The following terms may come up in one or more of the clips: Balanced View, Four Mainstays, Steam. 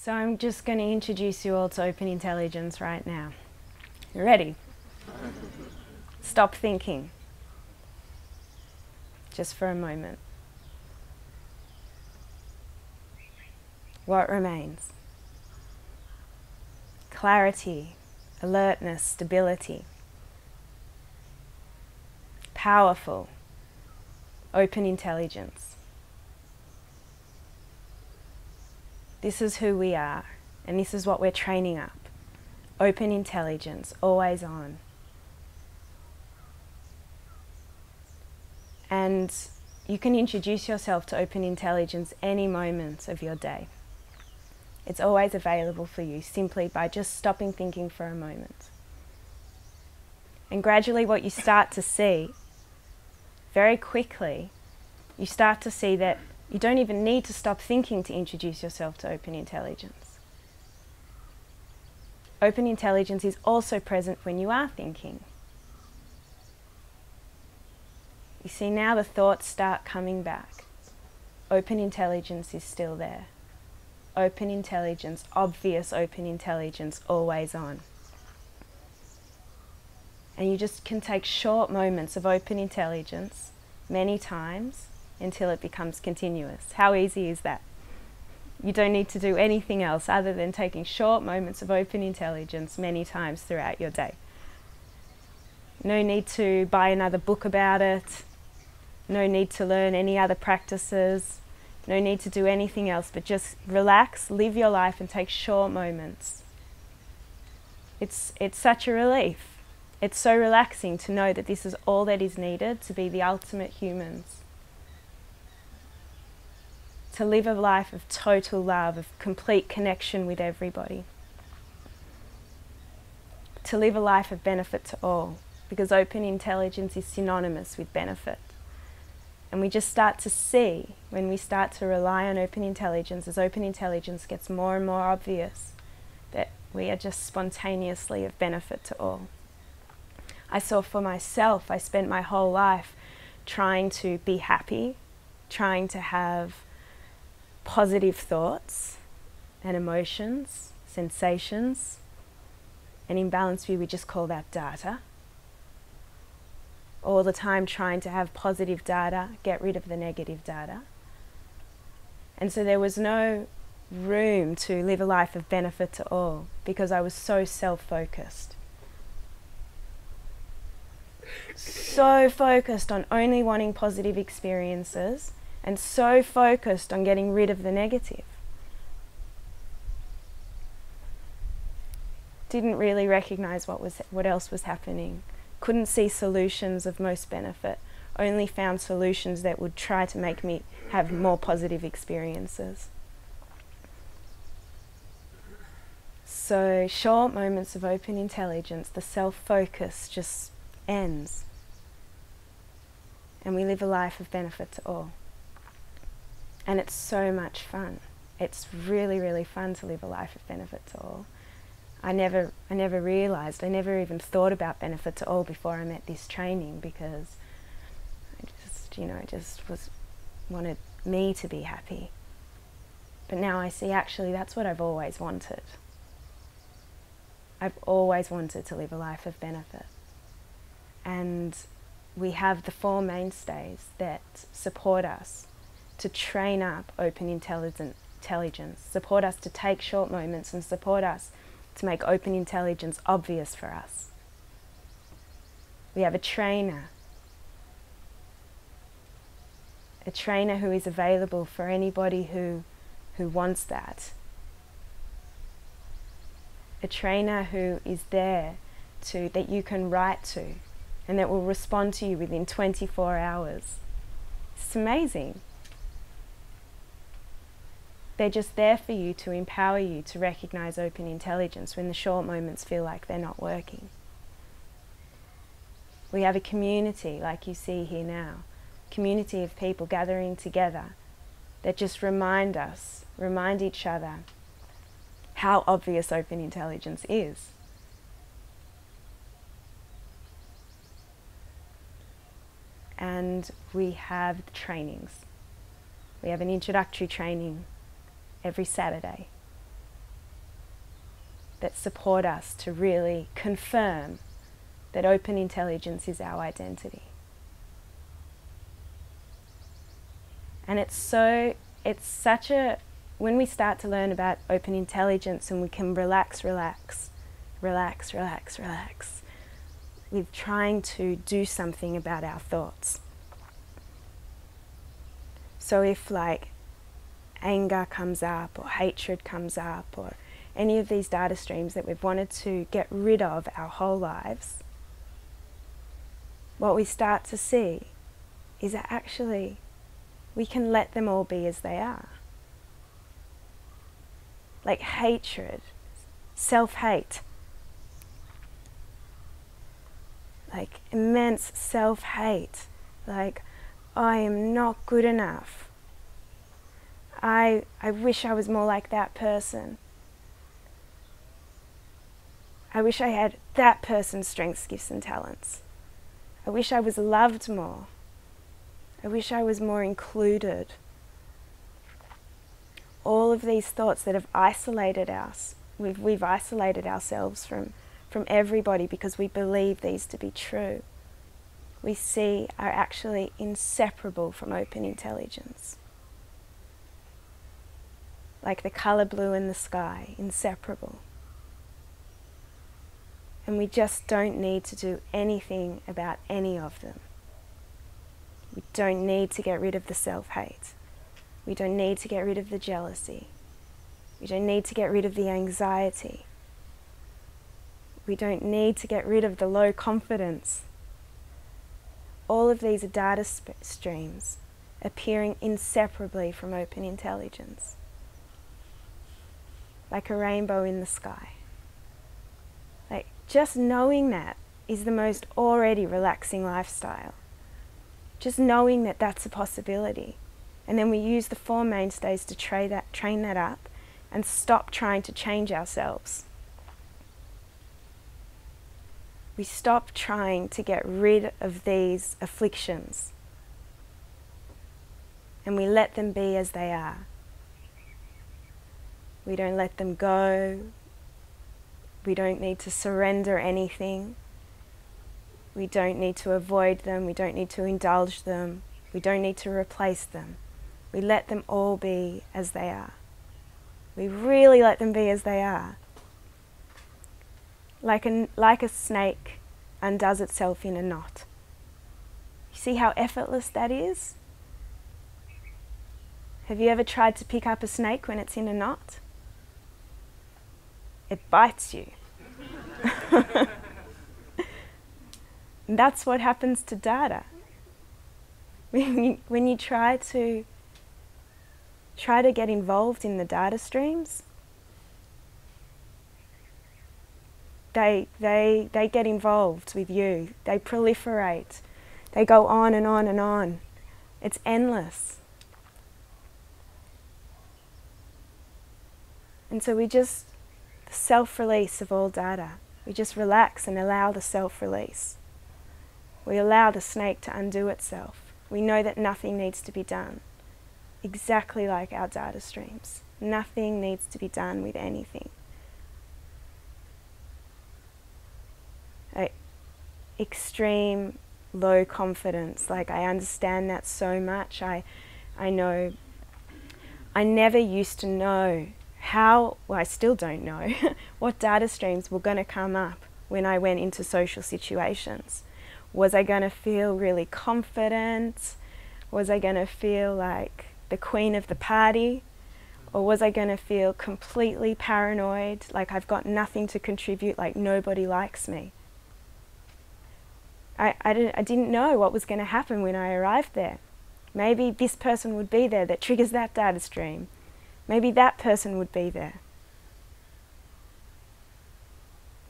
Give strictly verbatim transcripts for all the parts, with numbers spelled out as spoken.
So I'm just going to introduce you all to open intelligence right now. You ready? Stop thinking. Just for a moment. What remains? Clarity, alertness, stability. Powerful, open intelligence. This is who we are, and this is what we're training up. Open intelligence, always on. And you can introduce yourself to open intelligence any moment of your day. It's always available for you simply by just stopping thinking for a moment. And gradually what you start to see, very quickly, you start to see that you don't even need to stop thinking to introduce yourself to open intelligence. Open intelligence is also present when you are thinking. You see, now the thoughts start coming back. Open intelligence is still there. Open intelligence, obvious open intelligence, always on. And you just can take short moments of open intelligence many times until it becomes continuous. How easy is that? You don't need to do anything else other than taking short moments of open intelligence many times throughout your day. No need to buy another book about it. No need to learn any other practices. No need to do anything else but just relax, live your life and take short moments. It's, it's such a relief. It's so relaxing to know that this is all that is needed to be the ultimate humans. To live a life of total love, of complete connection with everybody. To live a life of benefit to all, because open intelligence is synonymous with benefit. And we just start to see, when we start to rely on open intelligence, as open intelligence gets more and more obvious, that we are just spontaneously of benefit to all. I saw for myself, I spent my whole life trying to be happy, trying to have positive thoughts and emotions, sensations, and in Balanced View we just call that data. All the time trying to have positive data, get rid of the negative data. And so there was no room to live a life of benefit to all because I was so self-focused. So focused on only wanting positive experiences and so focused on getting rid of the negative. Didn't really recognize what, was, what else was happening. Couldn't see solutions of most benefit. Only found solutions that would try to make me have more positive experiences. So short moments of open intelligence, the self-focus just ends. And we live a life of benefit to all. And it's so much fun. It's really, really fun to live a life of benefit to all. I never, I never realised, I never even thought about benefit to all before I met this training because I just, you know, just was, wanted me to be happy. But now I see actually that's what I've always wanted. I've always wanted to live a life of benefit. And we have the four mainstays that support us to train up open intelligence, support us to take short moments and support us to make open intelligence obvious for us. We have a trainer, a trainer who is available for anybody who, who wants that, a trainer who is there to, that you can write to and that will respond to you within twenty-four hours. It's amazing. They're just there for you to empower you to recognize open intelligence when the short moments feel like they're not working. We have a community, like you see here now, community of people gathering together that just remind us, remind each other how obvious open intelligence is. And we have trainings. We have an introductory training every Saturday that support us to really confirm that open intelligence is our identity. And it's so, it's such a, when we start to learn about open intelligence and we can relax, relax, relax, relax, relax, with trying to do something about our thoughts. So if like anger comes up or hatred comes up or any of these data streams that we've wanted to get rid of our whole lives, what we start to see is that actually we can let them all be as they are. Like hatred, self-hate, like immense self-hate, like I am not good enough, I, I wish I was more like that person, I wish I had that person's strengths, gifts and talents, I wish I was loved more, I wish I was more included. All of these thoughts that have isolated us, we've, we've isolated ourselves from, from everybody because we believe these to be true, we see are actually inseparable from open intelligence. Like the colour blue in the sky, inseparable. And we just don't need to do anything about any of them. We don't need to get rid of the self-hate. We don't need to get rid of the jealousy. We don't need to get rid of the anxiety. We don't need to get rid of the low confidence. All of these are data sp- streams appearing inseparably from open intelligence, like a rainbow in the sky. Like just knowing that is the most already relaxing lifestyle. Just knowing that that's a possibility. And then we use the four mainstays to train that, train that up and stop trying to change ourselves. We stop trying to get rid of these afflictions and we let them be as they are. We don't let them go. We don't need to surrender anything. We don't need to avoid them. We don't need to indulge them. We don't need to replace them. We let them all be as they are. We really let them be as they are. Like a, like a snake undoes itself in a knot. You see how effortless that is? Have you ever tried to pick up a snake when it's in a knot? It bites you. And that's what happens to data. When you, when you try to try to get involved in the data streams, they, they, they get involved with you. They proliferate. They go on and on and on. It's endless. And so we just, the self-release of all data, we just relax and allow the self-release. We allow the snake to undo itself. We know that nothing needs to be done, exactly like our data streams. Nothing needs to be done with anything. Like extreme low confidence, like I understand that so much. I, I know, I never used to know how, well I still don't know, what data streams were going to come up when I went into social situations. Was I going to feel really confident? Was I going to feel like the queen of the party? Or was I going to feel completely paranoid, like I've got nothing to contribute, like nobody likes me? I, I, didn't, I didn't know what was going to happen when I arrived there. Maybe this person would be there that triggers that data stream. Maybe that person would be there.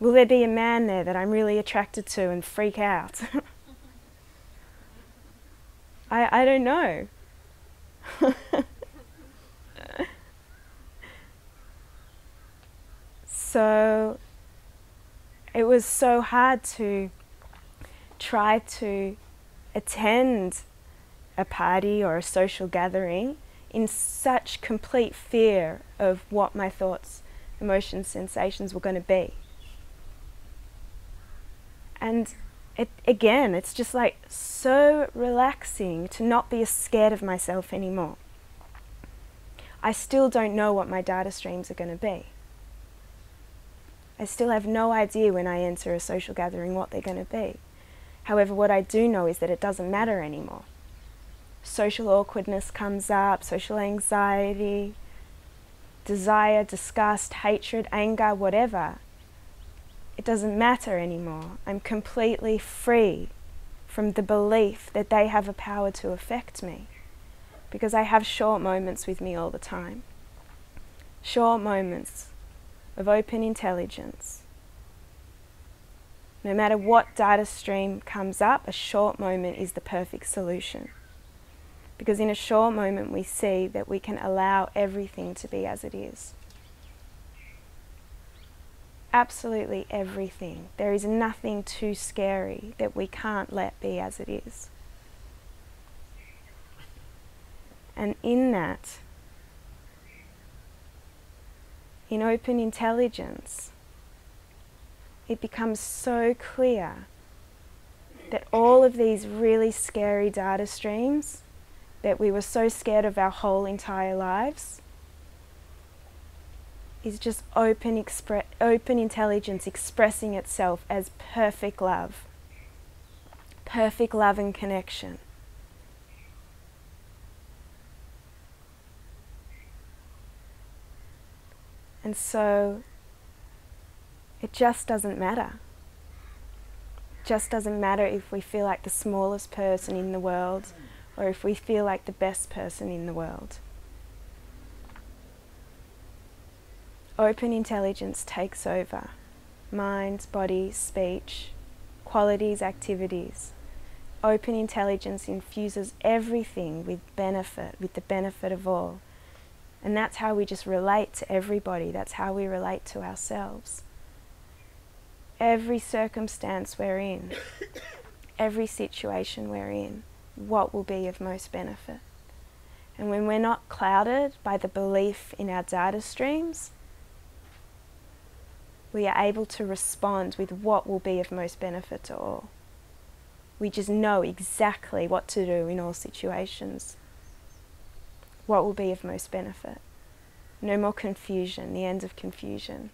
Will there be a man there that I'm really attracted to and freak out? I, I don't know. So it was so hard to try to attend a party or a social gathering in such complete fear of what my thoughts emotions, sensations were going to be. And it, again, it's just like so relaxing to not be scared of myself anymore. I still don't know what my data streams are going to be. I still have no idea when I enter a social gathering what they're going to be. However, what I do know is that it doesn't matter anymore. Social awkwardness comes up, social anxiety, desire, disgust, hatred, anger, whatever. It doesn't matter anymore. I'm completely free from the belief that they have a power to affect me, because I have short moments with me all the time. Short moments of open intelligence. No matter what data stream comes up, a short moment is the perfect solution. Because in a short moment we see that we can allow everything to be as it is. Absolutely everything. There is nothing too scary that we can't let be as it is. And in that, in open intelligence, it becomes so clear that all of these really scary data streams that we were so scared of our whole entire lives is just open, expre- open intelligence expressing itself as perfect love, perfect love and connection. And so it just doesn't matter. It just doesn't matter if we feel like the smallest person in the world or if we feel like the best person in the world. Open intelligence takes over mind, body, speech, qualities, activities. Open intelligence infuses everything with benefit, with the benefit of all. And that's how we just relate to everybody. That's how we relate to ourselves. Every circumstance we're in, every situation we're in, what will be of most benefit? And when we're not clouded by the belief in our data streams, we are able to respond with what will be of most benefit to all. We just know exactly what to do in all situations. What will be of most benefit? No more confusion, the end of confusion.